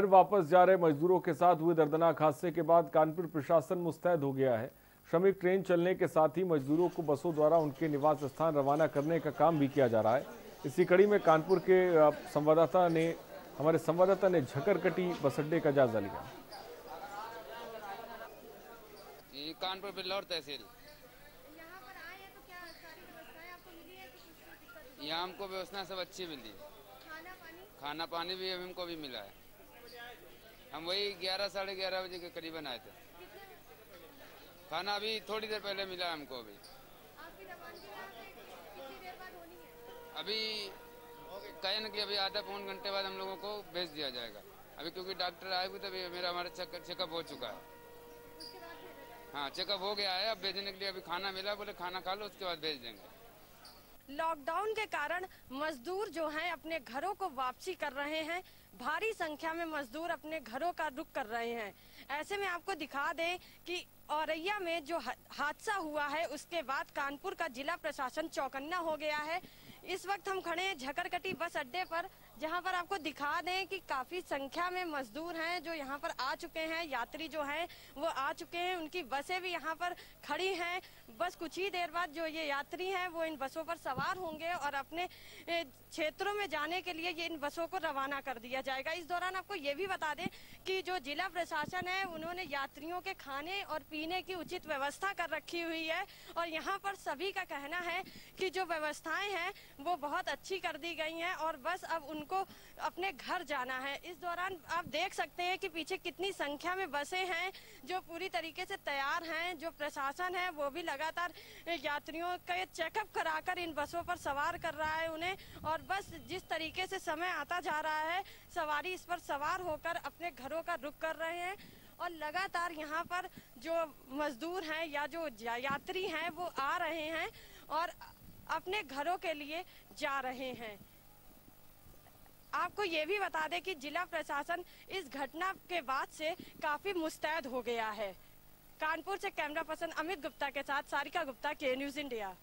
वापस जा रहे मजदूरों के साथ हुए दर्दनाक हादसे के बाद कानपुर प्रशासन मुस्तैद हो गया है। श्रमिक ट्रेन चलने के साथ ही मजदूरों को बसों द्वारा उनके निवास स्थान रवाना करने का काम भी किया जा रहा है। इसी कड़ी में कानपुर के हमारे संवाददाता ने झकरकटी बस अड्डे का जायजा लिया। कानपुर बिल्लौर तहसील, यहाँ हमको व्यवस्था सब अच्छी मिली, खाना पानी भी हमको भी मिला है। हम वही 11 साढ़े 11 बजे के करीबन आए थे। खाना अभी थोड़ी देर पहले मिला हमको। अभी अभी कहने के अभी आधा पौन घंटे बाद हम लोगों को भेज दिया जाएगा। अभी क्योंकि डॉक्टर आए हुए तभी मेरा हमारा चेकअप हो चुका है। हाँ, चेकअप हो गया है। अब भेजने के लिए अभी खाना मिला, बोले खाना खा लो उसके बाद भेज देंगे। लॉकडाउन के कारण मजदूर जो हैं अपने घरों को वापसी कर रहे हैं। भारी संख्या में मजदूर अपने घरों का रुख कर रहे हैं। ऐसे में आपको दिखा दें कि औरैया में जो हादसा हुआ है उसके बाद कानपुर का जिला प्रशासन चौकन्ना हो गया है। इस वक्त हम खड़े हैं झकरकटी बस अड्डे पर, जहां पर आपको दिखा दें कि काफ़ी संख्या में मजदूर हैं जो यहां पर आ चुके हैं। यात्री जो हैं वो आ चुके हैं, उनकी बसें भी यहां पर खड़ी हैं। बस कुछ ही देर बाद जो ये यात्री हैं वो इन बसों पर सवार होंगे और अपने क्षेत्रों में जाने के लिए ये इन बसों को रवाना कर दिया जाएगा। इस दौरान आपको ये भी बता दें कि जो जिला प्रशासन है उन्होंने यात्रियों के खाने और पीने की उचित व्यवस्था कर रखी हुई है और यहाँ पर सभी का कहना है कि जो व्यवस्थाएँ हैं वो बहुत अच्छी कर दी गई हैं और बस अब उनको अपने घर जाना है। इस दौरान आप देख सकते हैं कि पीछे कितनी संख्या में बसें हैं जो पूरी तरीके से तैयार हैं। जो प्रशासन है वो भी लगातार यात्रियों का चेकअप कराकर इन बसों पर सवार कर रहा है उन्हें, और बस जिस तरीके से समय आता जा रहा है सवारी इस पर सवार होकर अपने घरों का रुख कर रहे हैं। और लगातार यहाँ पर जो मजदूर हैं या जो यात्री हैं वो आ रहे हैं और अपने घरों के लिए जा रहे हैं। आपको ये भी बता दें कि जिला प्रशासन इस घटना के बाद से काफी मुस्तैद हो गया है। कानपुर से कैमरा पर्सन अमित गुप्ता के साथ सारिका गुप्ता के न्यूज़ इंडिया।